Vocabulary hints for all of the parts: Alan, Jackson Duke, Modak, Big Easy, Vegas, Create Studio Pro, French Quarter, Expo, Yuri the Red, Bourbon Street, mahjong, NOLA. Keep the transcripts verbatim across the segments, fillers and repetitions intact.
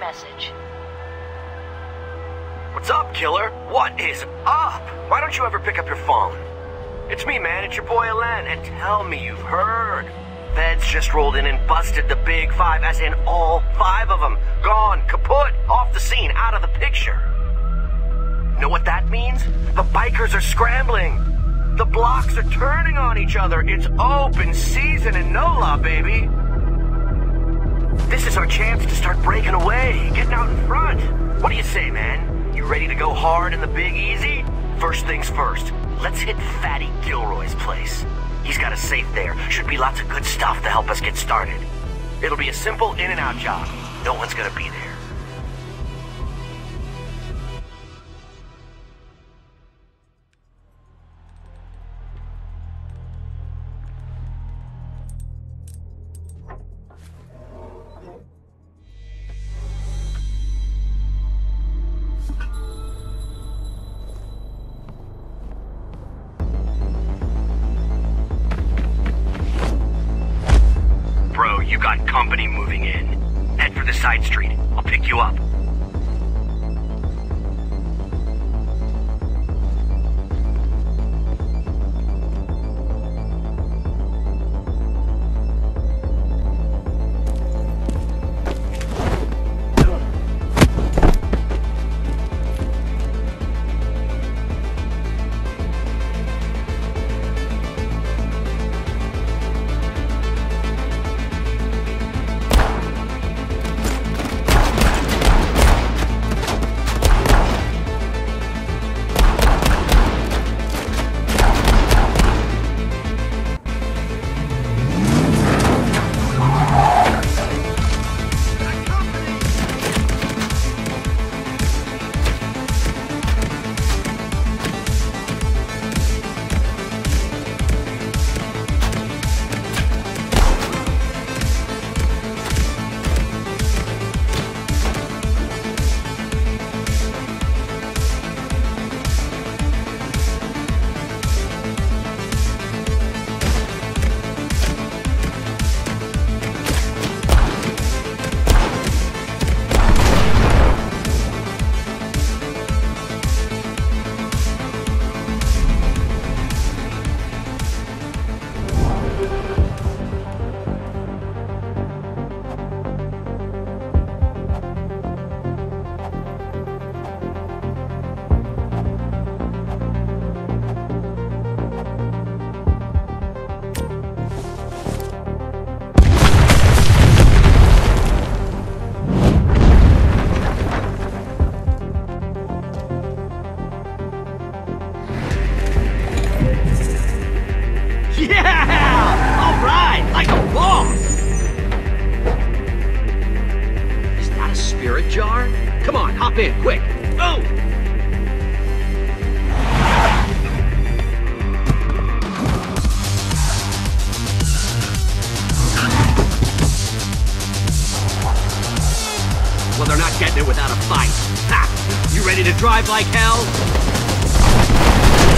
message. What's up, killer? What is up? Why don't you ever pick up your phone? It's me, man. It's your boy, Alan. And tell me you've heard. Feds just rolled in and busted the big five, as in all five of them. Gone, kaput, off the scene, out of the picture. Know what that means? The bikers are scrambling. The blocks are turning on each other. It's open season in NOLA, baby. This is our chance to start breaking away, getting out in front. What do you say, man? You ready to go hard in the Big Easy? First things first, let's hit Fatty Gilroy's place. He's got a safe there. Should be lots of good stuff to help us get started. It'll be a simple in and out job. No one's gonna be there. You got company moving in. Head for the side street. I'll pick you up. Well, they're not getting it without a fight. Ha! You ready to drive like hell?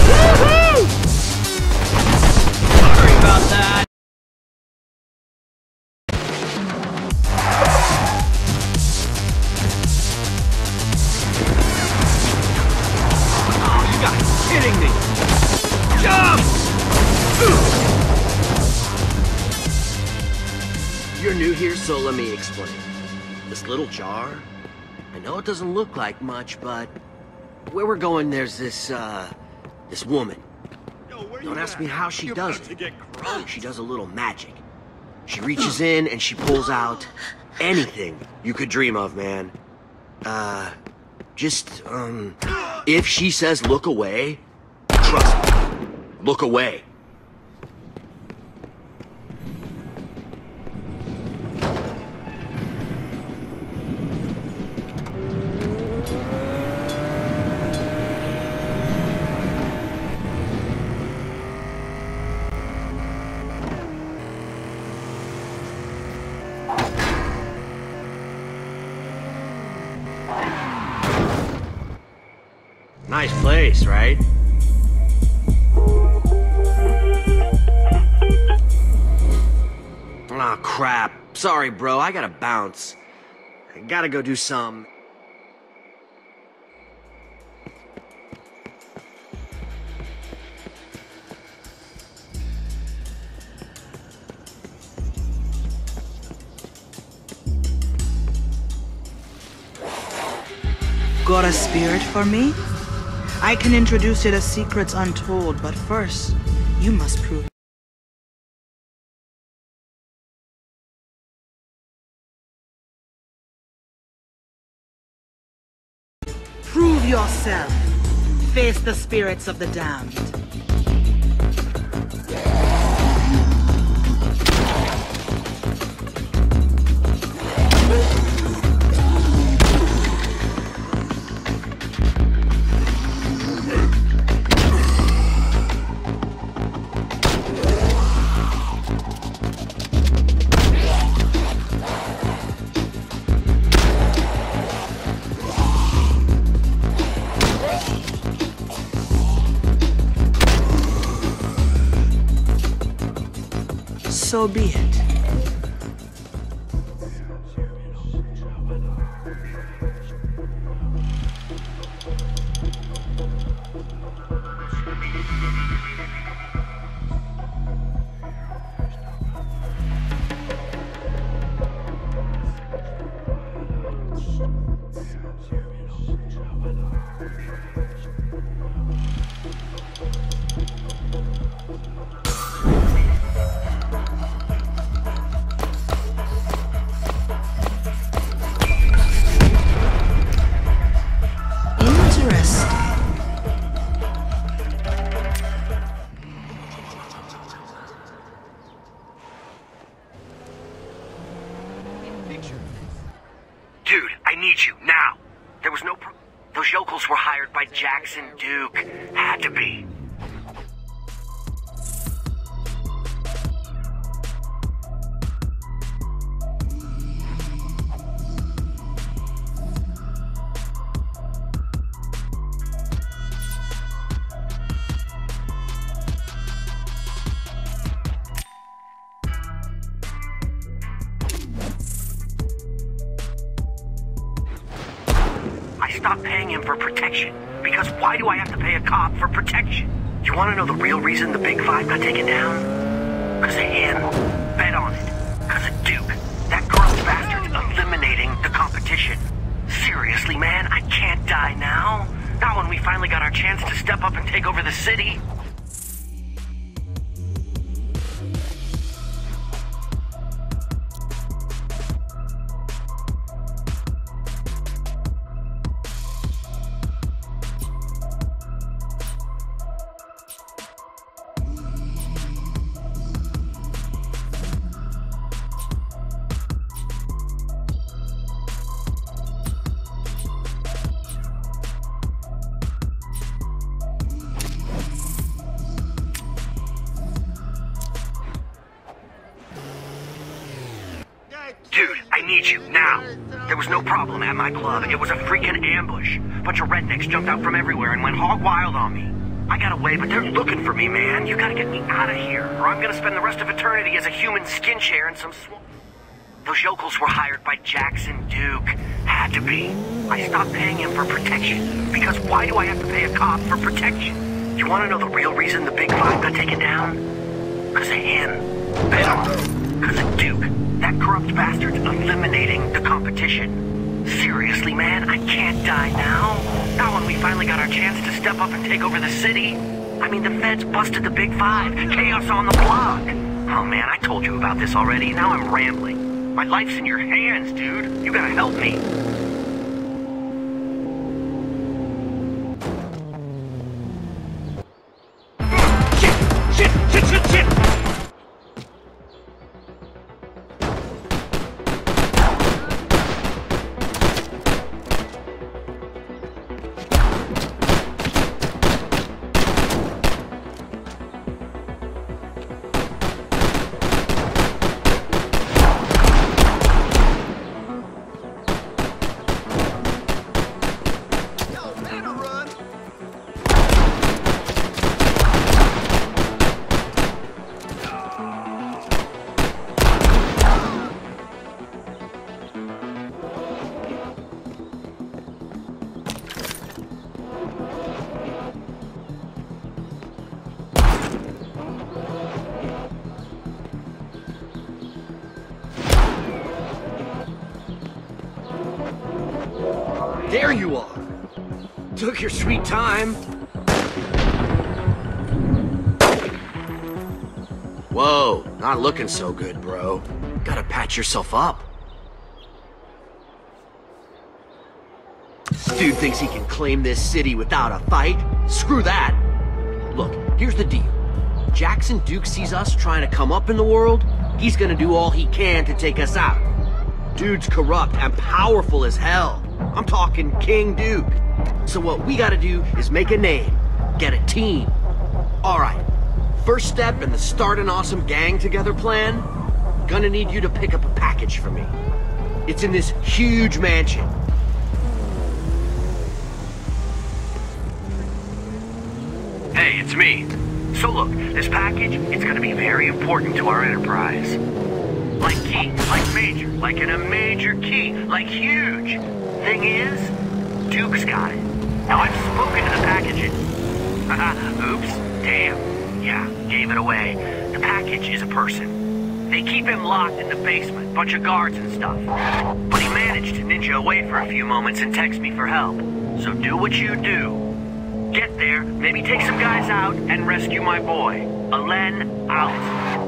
Woohoo! Sorry about that. Oh, you guys are kidding me. Jump! You're new here, so let me explain. This little jar, I know it doesn't look like much, but where we're going, there's this, uh, this woman. Yo, Don't ask at? me how she You're does it. She does a little magic. She reaches in and she pulls out anything you could dream of, man. Uh, just, um, if she says look away, trust me, look away. Nice place, right? Ah, crap. Sorry, bro. I gotta bounce. Gotta go do some. Got a spirit for me? I can introduce you to secrets untold, but first, you must prove. Prove yourself. Face the spirits of the damned. So be it. Dude, I need you, now! There was no pro- Those yokels were hired by Jackson Duke. Had to be. Stop paying him for protection, because why do I have to pay a cop for protection? You want to know the real reason the Big Five got taken down? Because of him. Bet on it. Because of Duke. That corrupt bastard eliminating the competition. Seriously, man, I can't die now. Not when we finally got our chance to step up and take over the city. There was no problem at my club. It was a freaking ambush. Bunch of rednecks jumped out from everywhere and went hog wild on me. I got away, but they're looking for me, man. You gotta get me out of here, or I'm gonna spend the rest of eternity as a human skin chair in some swamp. Those yokels were hired by Jackson Duke. Had to be. I stopped paying him for protection, because why do I have to pay a cop for protection? You wanna know the real reason the Big Five got taken down? Because of him. Bet on him. Because of Duke. That corrupt bastard's eliminating the competition. Seriously, man, I can't die now. Not when we finally got our chance to step up and take over the city. I mean, the feds busted the Big Five. Chaos on the block. Oh, man, I told you about this already. Now I'm rambling. My life's in your hands, dude. You gotta help me. There you are. Took your sweet time. Whoa, not looking so good, bro. Gotta patch yourself up. Dude thinks he can claim this city without a fight? Screw that. Look, here's the deal. Jackson Duke sees us trying to come up in the world, he's gonna do all he can to take us out. Dude's corrupt and powerful as hell. I'm talking King Duke. So what we gotta do is make a name, get a team. Alright, first step in the Start an Awesome Gang Together plan, gonna need you to pick up a package for me. It's in this huge mansion. Hey, it's me. So look, this package, it's gonna be very important to our enterprise. Like key, like major, like in a major key, like huge. Thing is, Duke's got it. Now I've spoken to the package. Oops, damn. Yeah, gave it away. The package is a person. They keep him locked in the basement, bunch of guards and stuff. But he managed to ninja away for a few moments and text me for help. So do what you do. Get there, maybe take some guys out, and rescue my boy. Alan out.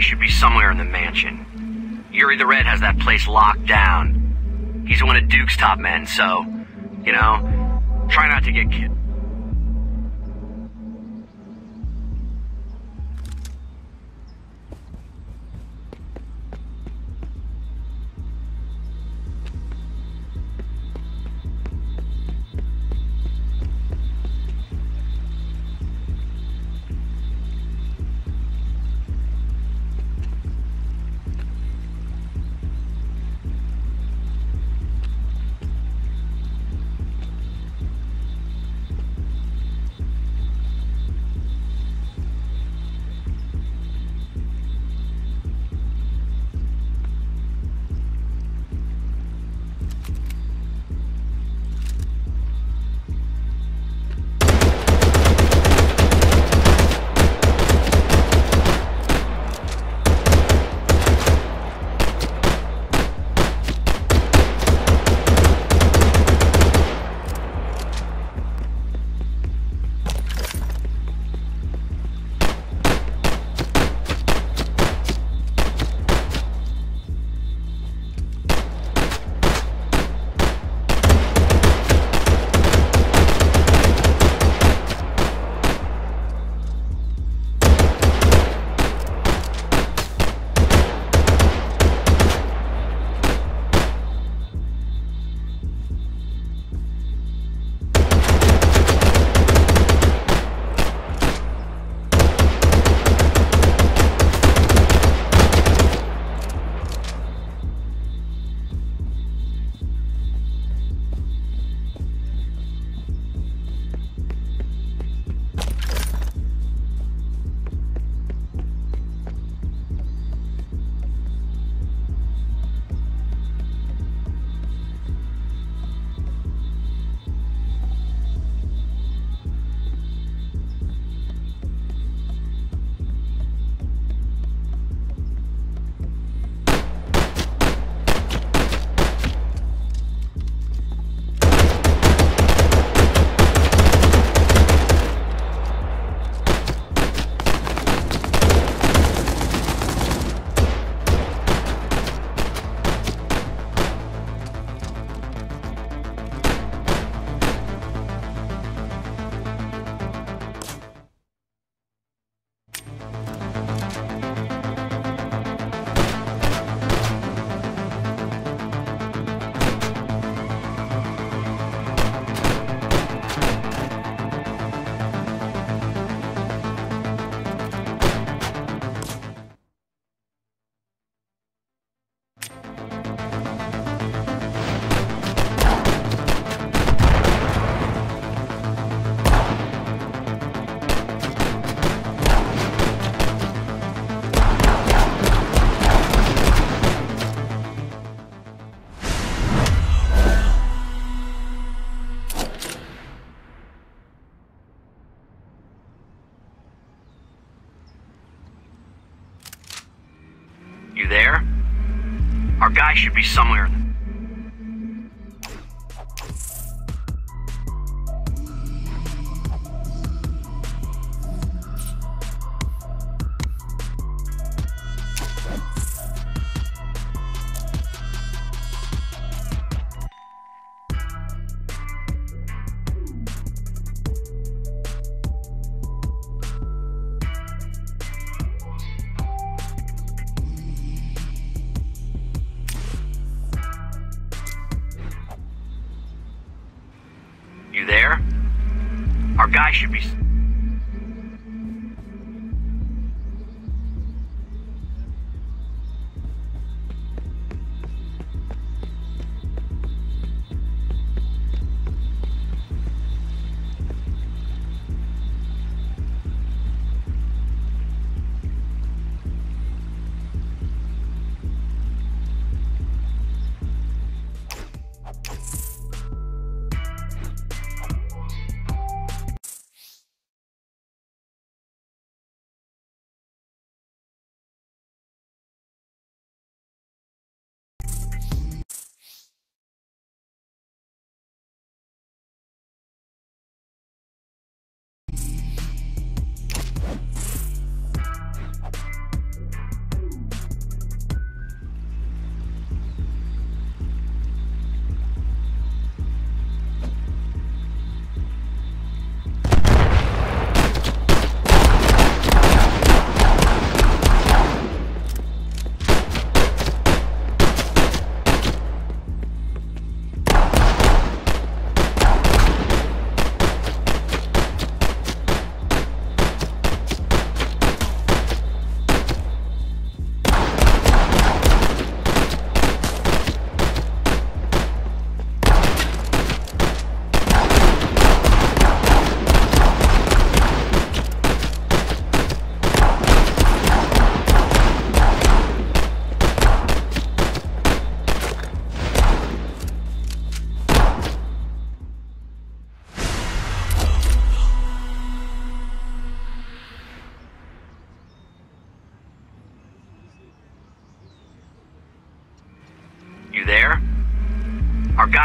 Should be somewhere in the mansion. Yuri the Red has that place locked down. He's one of Duke's top men, so, you know, try not to get killed. guy should be somewhere.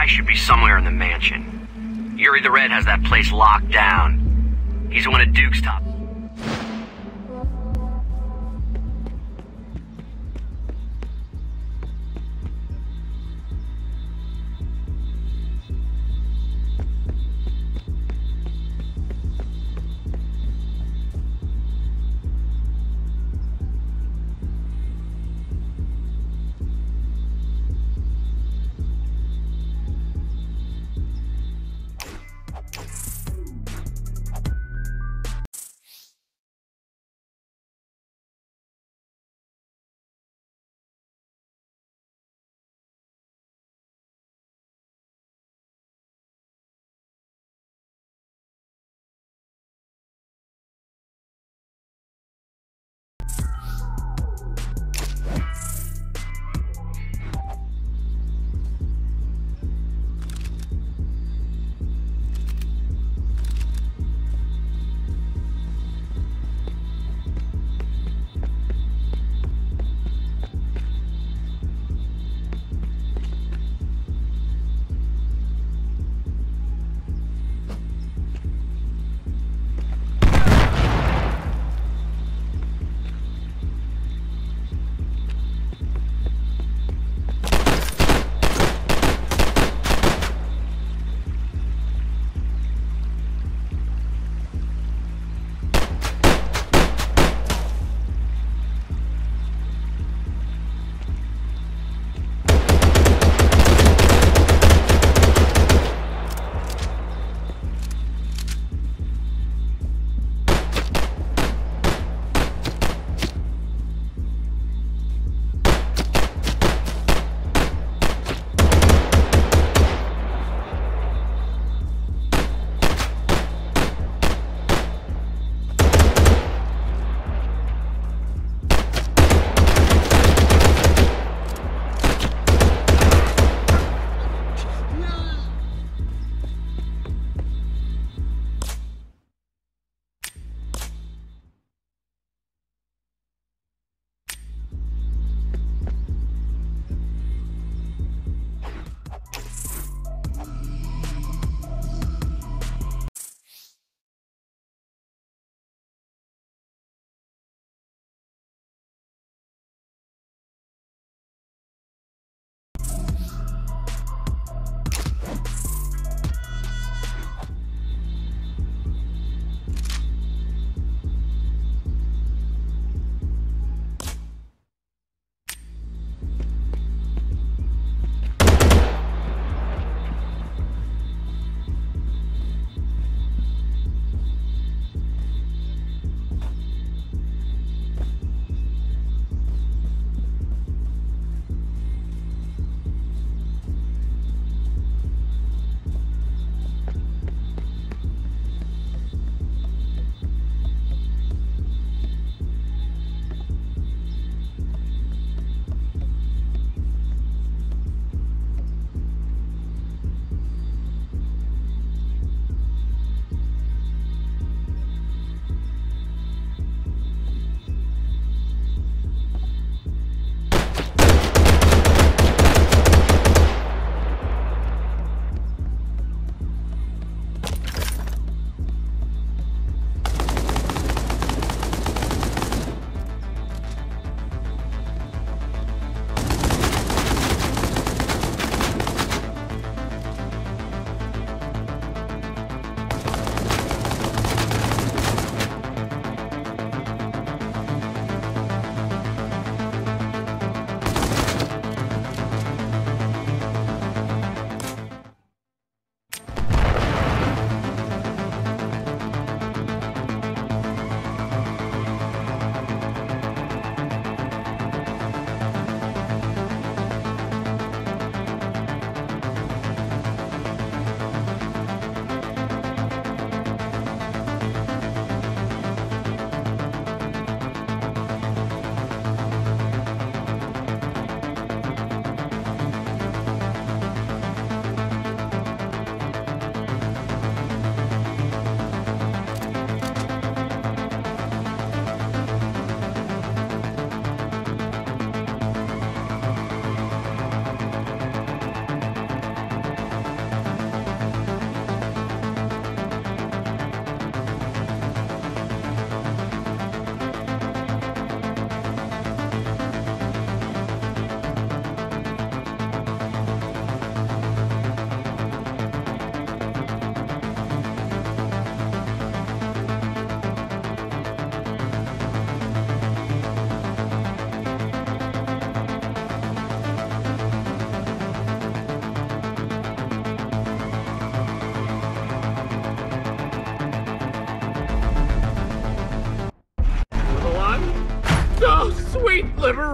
Should be somewhere in the mansion. Yuri the Red has that place locked down. He's one of Duke's top.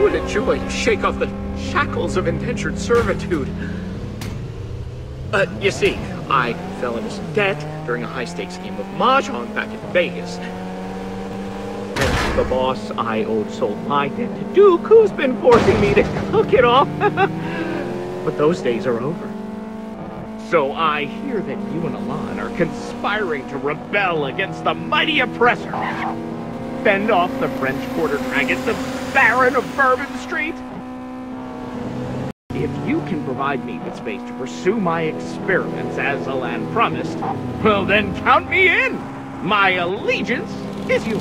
What a joy to shake off the shackles of indentured servitude. Uh, you see, I fell into debt during a high-stakes game of mahjong back in Vegas. And the boss I owed sold my debt to Duke, who's been forcing me to cook it off. But those days are over. So I hear that you and Alan are conspiring to rebel against the mighty oppressor. Fend off the French Quarter dragons, the Baron of Bourbon Street. If you can provide me with space to pursue my experiments as Alan promised, well then count me in! My allegiance is yours.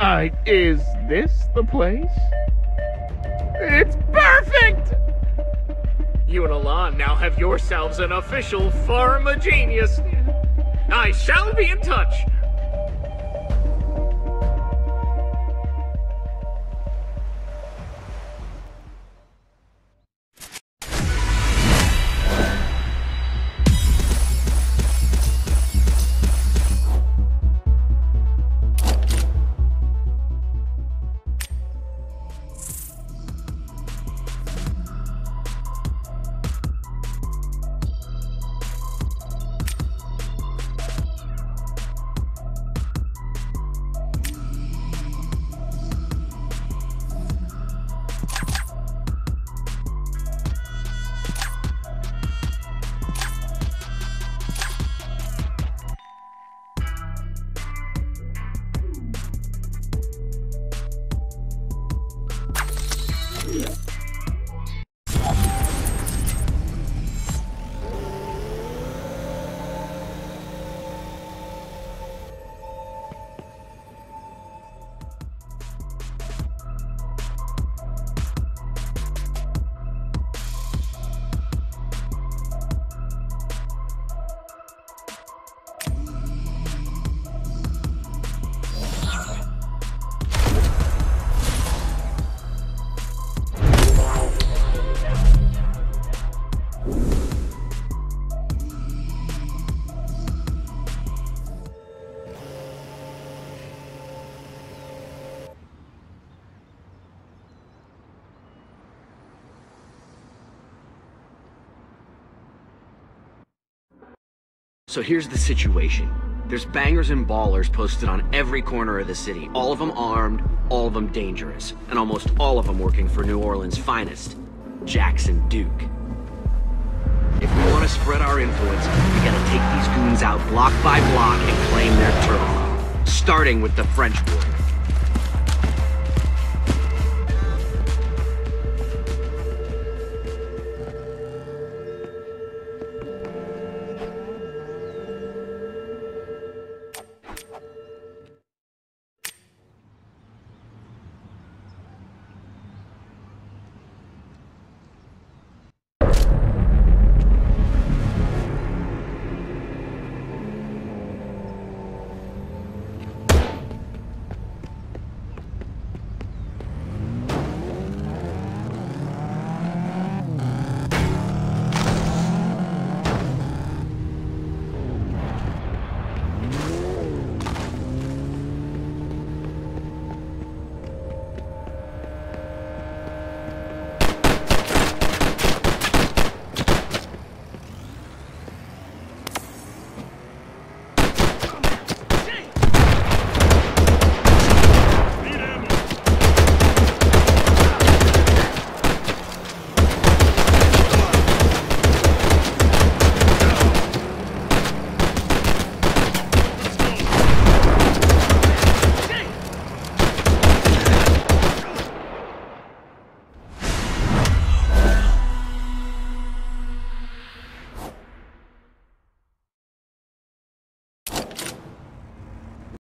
Uh, is this the place? It's perfect! You and Alan now have yourselves an official pharma genius. I shall be in touch. So here's the situation. There's bangers and ballers posted on every corner of the city. All of them armed, all of them dangerous, and almost all of them working for New Orleans' finest, Jackson Duke. If we want to spread our influence, we gotta take these goons out block by block and claim their turf, starting with the French Quarter.